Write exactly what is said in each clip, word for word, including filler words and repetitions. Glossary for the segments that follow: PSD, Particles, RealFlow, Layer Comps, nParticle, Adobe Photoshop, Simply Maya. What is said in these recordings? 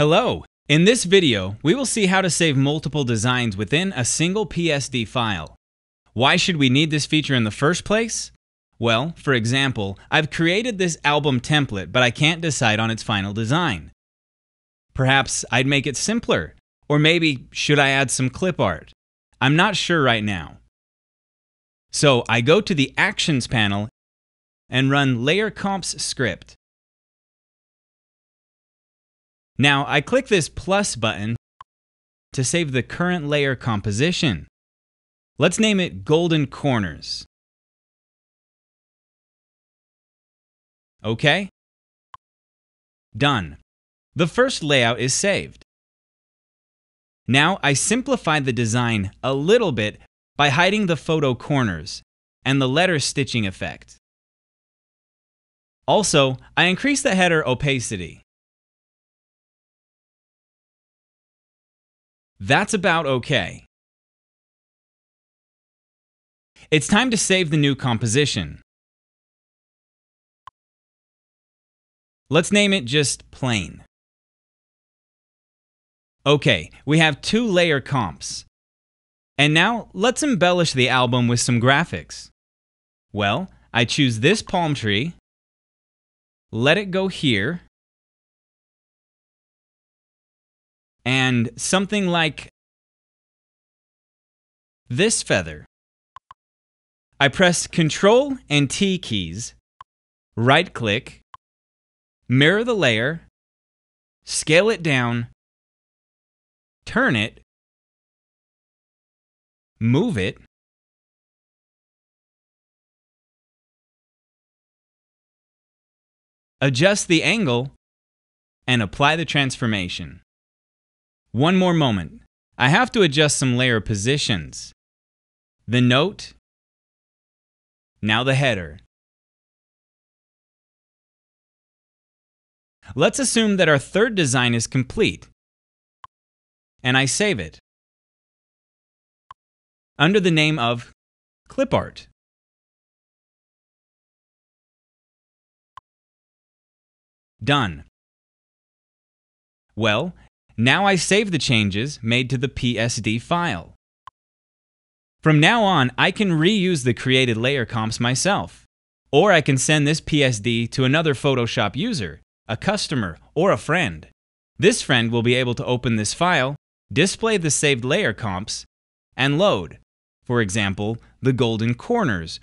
Hello! In this video, we will see how to save multiple designs within a single P S D file. Why should we need this feature in the first place? Well, for example, I've created this album template, but I can't decide on its final design. Perhaps I'd make it simpler, or maybe should I add some clip art? I'm not sure right now. So I go to the Actions panel and run Layer Comps script. Now, I click this plus button to save the current layer composition. Let's name it Golden Corners. OK. Done. The first layout is saved. Now, I simplified the design a little bit by hiding the photo corners and the letter stitching effect. Also, I increased the header opacity. That's about okay. It's time to save the new composition. Let's name it just plain. Okay, we have two layer comps. And now let's embellish the album with some graphics. Well, I choose this palm tree, let it go here, and something like this feather. I press Control and T keys, right-click, mirror the layer, scale it down, turn it, move it, adjust the angle, and apply the transformation. One more moment. I have to adjust some layer positions. The note. Now the header. Let's assume that our third design is complete. And I save it under the name of clip art. Done. Well, now I save the changes made to the P S D file. From now on, I can reuse the created layer comps myself, or I can send this P S D to another Photoshop user, a customer, or a friend. This friend will be able to open this file, display the saved layer comps, and load, for example, the golden corners,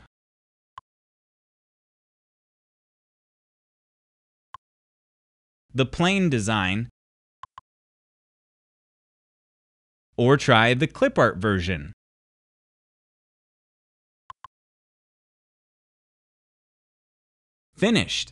the plain design, or try the clip art version. Finished.